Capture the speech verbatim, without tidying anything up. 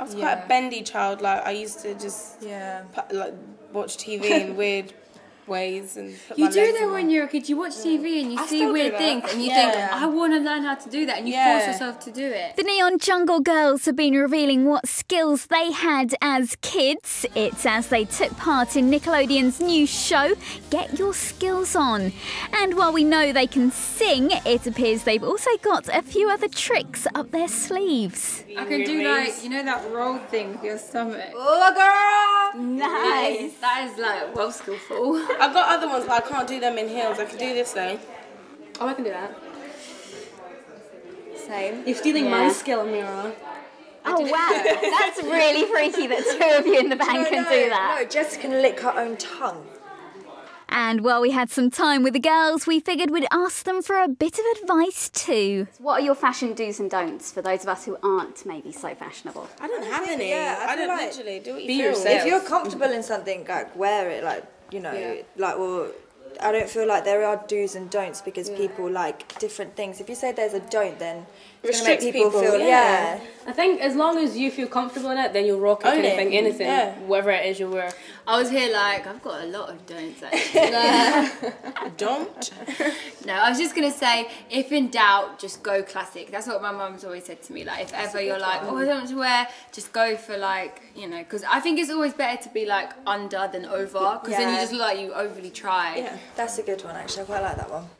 I was yeah. quite a bendy child. Like I used to just yeah put, like watch T V in weird ways and put you my do that when you're a kid. You watch yeah. T V and you I see weird things and you yeah. think I want to learn how to do that, and you yeah. force yourself to do it. The Neon Jungle girls have been revealing what skills they had as kids. It's as they took part in Nickelodeon's new show, Get Your Skills On. And while we know they can sing, it appears they've also got a few other tricks up their sleeves. I can do like, you know that roll thing with your stomach? Oh girl! Nice! That is like well skillful. I've got other ones, but I can't do them in heels. I can do this though. Oh, I can do that. Same. You're stealing yeah. my skill, Mira. Oh wow, that's really freaky that two of you in the band no, can no, do that. No, Jessica can lick her own tongue. And while we had some time with the girls, we figured we'd ask them for a bit of advice too. What are your fashion do's and don'ts for those of us who aren't maybe so fashionable? I don't have any. Yeah, I, I don't like, literally do what you be feel. Yourself. If you're comfortable in something, like wear it. Like. You know, yeah. like, well, I don't feel like there are do's and don'ts because yeah. people like different things. If you say there's a don't, then it's going to make people, people feel, yeah. yeah. I think as long as you feel comfortable in it, then you'll rock it, anything, anything, yeah. whatever it is you wear. I was here like, I've got a lot of don'ts, actually. Don't? No, I was just going to say, if in doubt, just go classic. That's what my mum's always said to me. Like, if that's ever you're like, one. oh, I don't know what to wear, just go for like, you know, because I think it's always better to be like under than over, because yeah. then you just look like you overly try. Yeah, that's a good one, actually. I quite like that one.